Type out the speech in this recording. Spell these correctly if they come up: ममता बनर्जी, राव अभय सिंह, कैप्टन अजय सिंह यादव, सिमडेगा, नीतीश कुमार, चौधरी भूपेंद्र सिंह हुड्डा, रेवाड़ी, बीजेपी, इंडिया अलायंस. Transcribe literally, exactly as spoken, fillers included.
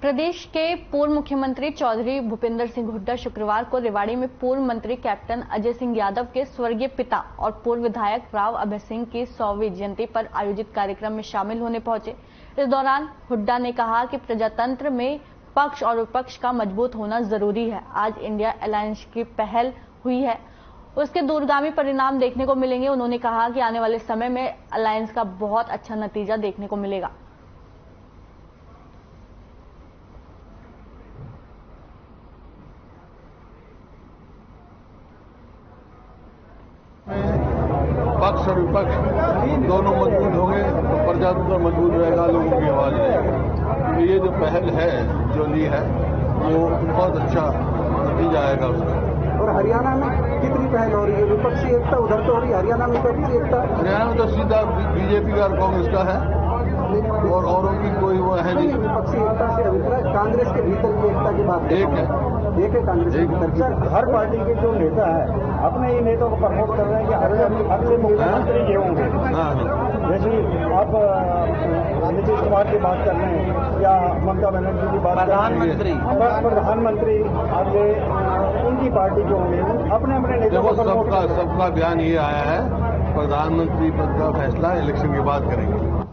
प्रदेश के पूर्व मुख्यमंत्री चौधरी भूपेंद्र सिंह हुड्डा शुक्रवार को रेवाड़ी में पूर्व मंत्री कैप्टन अजय सिंह यादव के स्वर्गीय पिता और पूर्व विधायक राव अभय सिंह की सौवीं जयंती पर आयोजित कार्यक्रम में शामिल होने पहुंचे। इस दौरान हुड्डा ने कहा कि प्रजातंत्र में पक्ष और विपक्ष का मजबूत होना जरूरी है। आज इंडिया अलायंस की पहल हुई है, उसके दूरगामी परिणाम देखने को मिलेंगे। उन्होंने कहा कि आने वाले समय में अलायंस का बहुत अच्छा नतीजा देखने को मिलेगा। पक्ष और विपक्ष दोनों मजबूत होंगे तो प्रजातंत्र मजबूत रहेगा, लोगों की आवाज रहेगी। ये जो पहल है जो ली है वो बहुत अच्छा नतीजा आएगा उसमें। और हरियाणा में कितनी पहल हो रही है? विपक्षी एकता उधर तो हो रही है, हरियाणा में विपक्षी एकता? हरियाणा में तो सीधा बीजेपी और कांग्रेस का है और औरों की कोई वो है नहीं। विपक्षी एकता से अभिप्राय कांग्रेस के भीतर की एकता की बात एक है। देखे कांग्रेस सर, हर पार्टी के जो नेता है अपने ही नेताओं को प्रमोट कर रहे हैं कि हर अगले मुख्यमंत्री ये होंगे। जैसे आप नीतीश कुमार की बात कर रहे हैं या ममता बनर्जी की बात कर रहे हैं, प्रधानमंत्री अगले उनकी पार्टी के होंगे। अपने अपने नेताओं को सबका सबका बयान ये आया है, प्रधानमंत्री पद का फैसला इलेक्शन के बाद करेंगे।